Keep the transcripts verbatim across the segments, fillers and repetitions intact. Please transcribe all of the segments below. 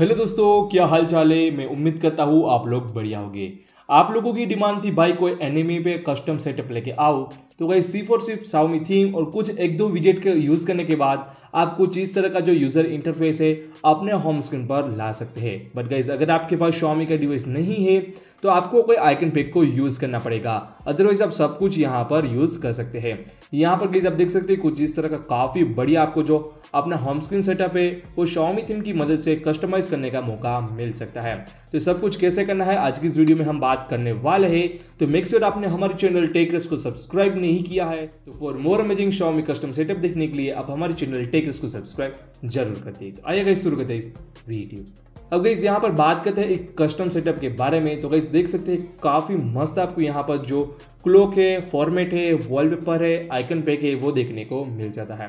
Hello दोस्तों, क्या हाल चाल है। मैं उम्मीद करता हूँ आप लोग बढ़िया होंगे। आप लोगों की डिमांड थी भाई कोई एनिमे पे कस्टम सेटअप लेके आओ, तो भाई सिर्फ और सिर्फ Xiaomi थीम और कुछ एक दो विजेट का यूज़ करने के बाद आप कुछ इस तरह का जो यूज़र इंटरफेस है अपने होम स्क्रीन पर ला सकते हैं। बट गाइज, अगर आपके पास Xiaomi का डिवाइस नहीं है तो आपको कोई आइकन पैक को यूज़ करना पड़ेगा, अदरवाइज आप सब कुछ यहाँ पर यूज़ कर सकते हैं। यहाँ पर गाइज आप देख सकते हैं कुछ इस तरह का काफ़ी बढ़िया आपको जो अपना होम स्क्रीन सेटअप है वो Xiaomi थीम की मदद से कस्टमाइज़ करने का मौका मिल सकता है। तो सब कुछ कैसे करना है आज की इस वीडियो में हम बात करने वाले हैं। तो मेक श्योर आपने हमारे चैनल टेक रश को सब्सक्राइब नहीं किया है तो for more amazing Xiaomi custom setup देखने के लिए आप हमारे चैनल टेक रश को सब्सक्राइब जरूर करते हैं। तो आइए गाइस शुरू करते हैं इस वीडियो। अब गाइस यहाँ पर बात करते हैं एक कस्टम सेटअप के बारे में। तो गाइस देख सकते हैं काफ़ी मस्त आपको यहाँ पर जो क्लॉक है, फॉर्मेट है, वॉलपेपर है, आइकन पैक है वो देखने को मिल जाता है।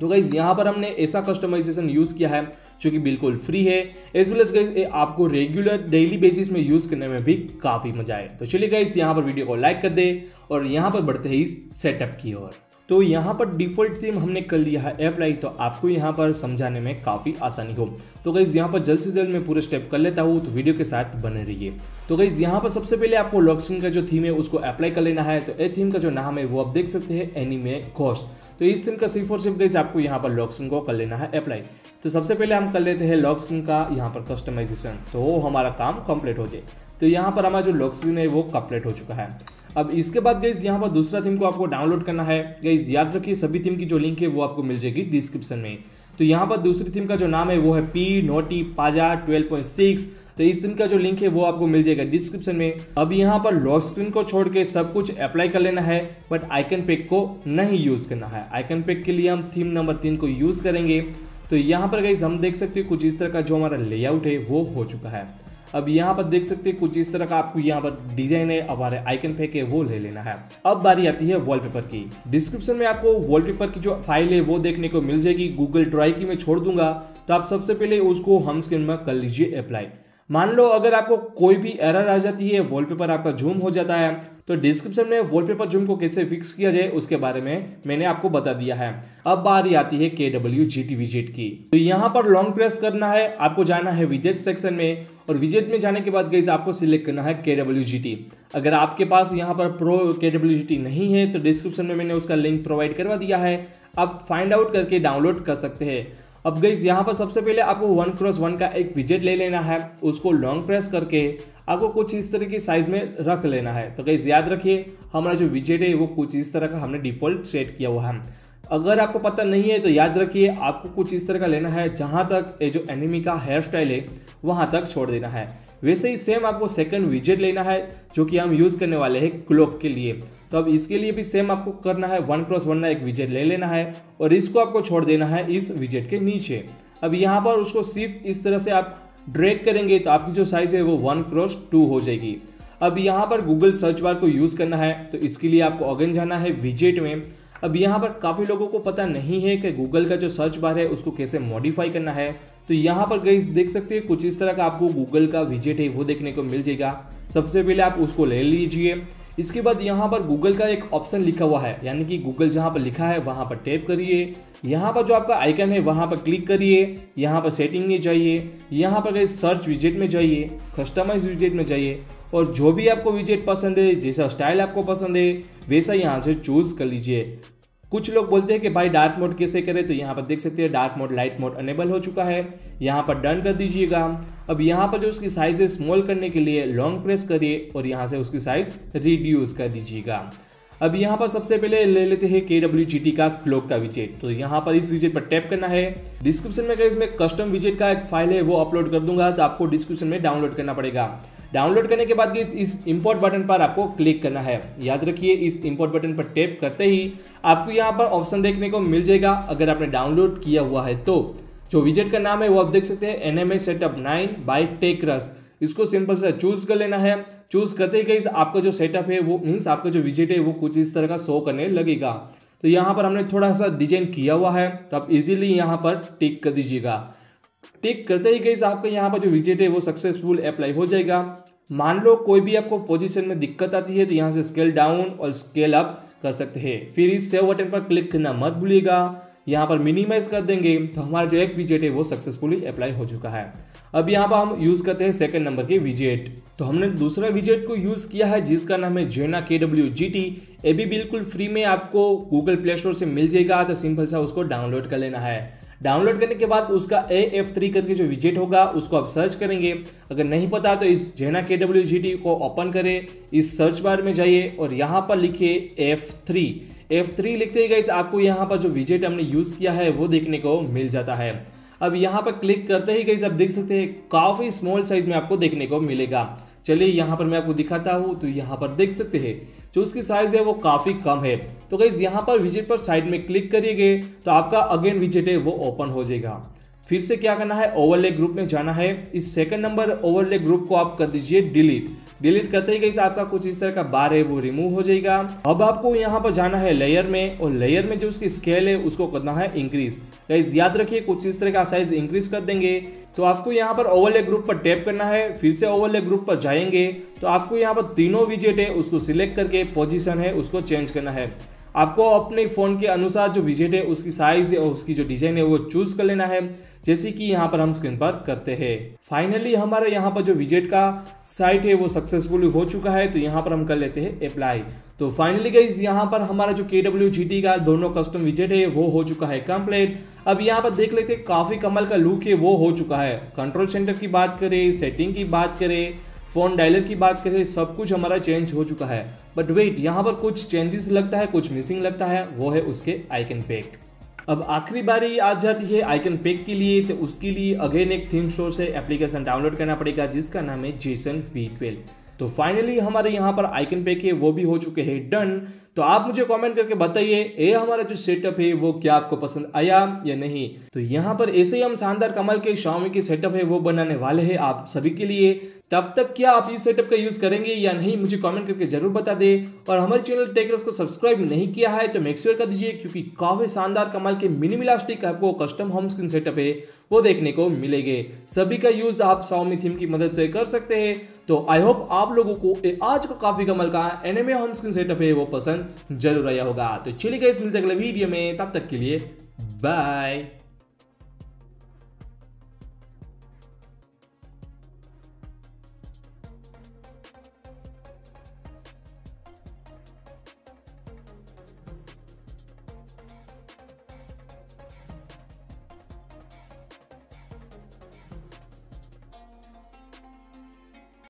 तो गाइज यहाँ पर हमने ऐसा कस्टमाइजेशन यूज़ किया है जो कि बिल्कुल फ्री है, एज वेल एज गाइज आपको रेगुलर डेली बेसिस में यूज़ करने में भी काफ़ी मजा आए। तो चलिए गाइज यहाँ पर वीडियो को लाइक कर दे और यहाँ पर बढ़ते हैं इस सेटअप की ओर। तो यहाँ पर डिफ़ॉल्ट थीम हमने कर लिया है अप्लाई, तो आपको यहाँ पर समझाने में काफ़ी आसानी हो। तो गाइज़ यहाँ पर जल्द से जल्द मैं पूरे स्टेप कर लेता हूँ, तो वीडियो के साथ बने रहिए। तो गाइज़ यहाँ पर सबसे पहले आपको लॉक स्क्रीन का जो थीम है उसको अप्लाई कर लेना है। तो ए थीम का जो नाम है वो आप देख सकते हैं एनिमे कस्ट। तो इस थीम का सिर्फ और सिर्फ गाइज आपको यहाँ पर लॉक स्क्रीन को कर लेना है अप्लाई। तो सबसे पहले हम कर लेते हैं लॉक स्क्रीन का यहाँ पर कस्टमाइजेशन, तो हमारा काम कंप्लीट हो जाए। तो यहाँ पर हमारा जो लॉक स्क्रीन है वो कंप्लीट हो चुका है। अब इसके बाद गाइज यहाँ पर दूसरा थीम को आपको डाउनलोड करना है। गाइज याद रखिए सभी थीम की जो लिंक है वो आपको मिल जाएगी डिस्क्रिप्शन में। तो यहाँ पर दूसरी थीम का जो नाम है वो है पी नोटी पाजा ट्वेल्व पॉइंट सिक्स। तो इस थीम का जो लिंक है वो आपको मिल जाएगा डिस्क्रिप्शन में। अब यहाँ पर लॉक स्क्रीन को छोड़ के सब कुछ अप्लाई कर लेना है, बट आइकन पैक को नहीं यूज़ करना है। आइकन पैक के लिए हम थीम नंबर तीन को यूज़ करेंगे। तो यहाँ पर गाइज हम देख सकते हैं कुछ इस तरह का जो हमारा लेआउट है वो हो चुका है। अब यहाँ पर देख सकते हैं कुछ इस तरह का आपको यहाँ पर डिजाइन है, हमारे आइकन पैक है वो ले लेना है। अब बारी आती है वॉलपेपर की। डिस्क्रिप्शन में आपको वॉलपेपर की जो फाइल है वो देखने को मिल जाएगी, गूगल ड्राइव की मैं छोड़ दूंगा। तो आप सबसे पहले उसको होम स्क्रीन में कर लीजिए अप्लाई। मान लो अगर आपको कोई भी एरर आ जाती है, वॉलपेपर आपका जूम हो जाता है, तो डिस्क्रिप्शन में वॉलपेपर जूम को कैसे फिक्स किया जाए उसके बारे में मैंने आपको बता दिया है। अब बारी आती है के डब्ल्यू जी टी विजेट की। तो यहाँ पर लॉन्ग प्रेस करना है, आपको जाना है विजेट सेक्शन में और विजेट में जाने के बाद गाइस आपको सिलेक्ट करना है के डब्ल्यू जी टी। अगर आपके पास यहाँ पर प्रो के डब्ल्यू जी टी नहीं है तो डिस्क्रिप्शन में मैंने उसका लिंक प्रोवाइड करवा दिया है, आप फाइंड आउट करके डाउनलोड कर सकते हैं। अब गाइस यहाँ पर सबसे पहले आपको वन क्रॉस वन का एक विजेट ले लेना है, उसको लॉन्ग प्रेस करके आपको कुछ इस तरह की साइज में रख लेना है। तो गाइस याद रखिए हमारा जो विजेट है वो कुछ इस तरह का हमने डिफॉल्ट सेट किया हुआ है। अगर आपको पता नहीं है तो याद रखिए आपको कुछ इस तरह का लेना है, जहाँ तक ये जो एनिमी का हेयर स्टाइल है वहाँ तक छोड़ देना है। वैसे ही सेम आपको सेकंड विजेट लेना है जो कि हम यूज़ करने वाले हैं क्लॉक के लिए। तो अब इसके लिए भी सेम आपको करना है, वन क्रॉस वन का एक विजेट ले लेना है और इसको आपको छोड़ देना है इस विजेट के नीचे। अब यहाँ पर उसको सिर्फ इस तरह से आप ड्रैग करेंगे तो आपकी जो साइज़ है वो वन क्रॉस टू हो जाएगी। अब यहाँ पर गूगल सर्च बार को यूज़ करना है, तो इसके लिए आपको अगेन जाना है विजेट में। अब यहाँ पर काफ़ी लोगों को पता नहीं है कि गूगल का जो सर्च बार है उसको कैसे मॉडिफाई करना है। तो यहाँ पर गाइस देख सकते हैं कुछ इस तरह का आपको गूगल का विजेट है वो देखने को मिल जाएगा। सबसे पहले आप उसको ले लीजिए। इसके बाद यहाँ पर गूगल का एक ऑप्शन लिखा हुआ है, यानी कि गूगल जहाँ पर लिखा है वहाँ पर टैप करिए। यहाँ पर जो आपका आइकन है वहाँ पर क्लिक करिए। यहाँ पर सेटिंग में जाइए, यहाँ पर गाइस सर्च विजेट में जाइए, कस्टमाइज विजेट में जाइए और जो भी आपको विजेट पसंद है, जैसा स्टाइल आपको पसंद है वैसा यहाँ से चूज़ कर लीजिए। कुछ लोग बोलते हैं कि भाई डार्क मोड कैसे करें, तो यहाँ पर देख सकते हैं dark mode light mode enable हो चुका है, यहाँ पर डन कर दीजिएगा। अब यहाँ पर जो उसकी साइज़ है स्मॉल करने के लिए लॉन्ग प्रेस करिए और यहाँ से उसकी साइज़ रिड्यूस कर दीजिएगा। अब यहाँ पर सबसे पहले ले लेते हैं के डब्ल्यू जी टी का क्लॉक का विजेट। तो यहाँ पर इस विजेट पर टैप करना है। डिस्क्रिप्शन में गाइस मैं कस्टम विजेट का एक फाइल है वो अपलोड कर दूंगा, तो आपको डिस्क्रिप्शन में डाउनलोड करना पड़ेगा। डाउनलोड करने के बाद गाइस इस इंपोर्ट बटन पर आपको क्लिक करना है। याद रखिए इस इंपोर्ट बटन पर टैप करते ही आपको यहाँ पर ऑप्शन देखने को मिल जाएगा, अगर आपने डाउनलोड किया हुआ है तो। जो विजेट का नाम है वो आप देख सकते हैं N M A setup nine by Tech Rush. इसको सिंपल से चूज़ कर लेना है। चूज़ करते ही गाइस आपका जो सेटअप है वो मीन्स आपका जो विजेट है वो कुछ इस तरह का शो करने लगेगा। तो यहाँ पर हमने थोड़ा सा डिजाइन किया हुआ है, तो आप इजीली यहाँ पर टिक कर दीजिएगा। टिक करते ही गाइस आपका यहाँ पर जो विजेट है वो सक्सेसफुल अप्लाई हो जाएगा। मान लो कोई भी आपको पोजीशन में दिक्कत आती है तो यहाँ से स्केल डाउन और स्केल अप कर सकते हैं। फिर इस सेव बटन पर क्लिक करना मत भूलिएगा। यहाँ पर मिनिमाइज कर देंगे तो हमारा जो एक विजेट है वो सक्सेसफुली अप्लाई हो चुका है। अब यहाँ पर हम यूज़ करते हैं सेकंड नंबर के विजेट। तो हमने दूसरा विजेट को यूज़ किया है जिसका नाम है जोना के डब्ल्यू जी टी। ये भी बिल्कुल फ्री में आपको गूगल प्ले स्टोर से मिल जाएगा, तो सिंपल सा उसको डाउनलोड कर लेना है। डाउनलोड करने के बाद उसका ए एफ थ्री करके जो विजेट होगा उसको आप सर्च करेंगे। अगर नहीं पता तो इस जोना के डब्ल्यू जी टी को ओपन करें, इस सर्च बार में जाइए और यहाँ पर लिखिए एफ थ्री। एफ थ्री लिखते ही गाइस आपको यहाँ पर जो विजेट हमने यूज़ किया है वो देखने को मिल जाता है। अब यहाँ पर क्लिक करते ही गाइस आप देख सकते हैं काफ़ी स्मॉल साइज में आपको देखने को मिलेगा। चलिए यहाँ पर मैं आपको दिखाता हूँ। तो यहाँ पर देख सकते हैं जो उसकी साइज़ है वो काफ़ी कम है। तो गाइस यहाँ पर विजेट पर साइड में क्लिक करिएगा तो आपका अगेन विजेट है वो ओपन हो जाएगा। फिर से क्या करना है, ओवरले ग्रुप में जाना है। इस सेकंड नंबर ओवरले ग्रुप को आप कर दीजिए डिलीट। डिलीट करते ही गाइस आपका कुछ इस तरह का बार है वो रिमूव हो जाएगा। अब आपको यहाँ पर जाना है लेयर में और लेयर में जो उसकी स्केल है उसको करना है इंक्रीज। गाइस याद रखिए कुछ इस तरह का साइज इंक्रीज कर देंगे तो आपको यहाँ पर ओवरले ग्रुप पर टैप करना है। फिर से ओवरले ग्रुप पर जाएंगे तो आपको यहाँ पर तीनों विजेट है उसको सिलेक्ट करके पोजिशन है उसको चेंज करना है। आपको अपने फ़ोन के अनुसार जो विजेट है उसकी साइज़ और उसकी जो डिज़ाइन है वो चूज़ कर लेना है, जैसे कि यहाँ पर हम स्क्रीन पर करते हैं। फाइनली हमारे यहाँ पर जो विजेट का साइट है वो सक्सेसफुली हो चुका है। तो यहाँ पर हम कर लेते हैं अप्लाई। तो फाइनली गाइस यहाँ पर हमारा जो के डब्ल्यू जी टी का दोनों कस्टम विजेट है वो हो चुका है कंप्लीट। अब यहाँ पर देख लेते हैं काफ़ी कमाल का लुक है वो हो चुका है। कंट्रोल सेंटर की बात करें, सेटिंग की बात करें, फ़ोन डायलर की बात करें, सब कुछ हमारा चेंज हो चुका है। बट वेट, यहाँ पर कुछ चेंजेस लगता है, कुछ मिसिंग लगता है, वो है उसके आइकन पैक। अब आखिरी बारी आ जाती है आइकन पैक के लिए। तो उसके लिए अगेन एक थीम स्टोर से एप्लीकेशन डाउनलोड करना पड़ेगा जिसका नाम है जेसन वी ट्वेल्व। तो फाइनली हमारे यहाँ पर आइकन पैक है वो भी हो चुके हैं डन। तो आप मुझे कमेंट करके बताइए ये हमारा जो सेटअप है वो क्या आपको पसंद आया या नहीं। तो यहाँ पर ऐसे ही हम शानदार कमाल के Xiaomi के सेटअप है वो बनाने वाले हैं आप सभी के लिए। तब तक क्या आप इस सेटअप का यूज़ करेंगे या नहीं मुझे कमेंट करके जरूर बता दें। और हमारे चैनल टेक रश को सब्सक्राइब नहीं किया है तो मेक श्योर कर दीजिए, क्योंकि काफ़ी शानदार कमाल के मिनिमलिस्टिक आपको कस्टम होम स्क्रीन सेटअप है वो देखने को मिलेंगे। सभी का यूज़ आप Xiaomi थीम की मदद से कर सकते हैं। तो आई होप आप लोगों को आज का काफ़ी कमाल का एनिमे होम स्क्रीन सेटअप है वो पसंद जरूर आया होगा। तो चलिए गाइस मिलते हैं अगले वीडियो में, तब तक के लिए बाय।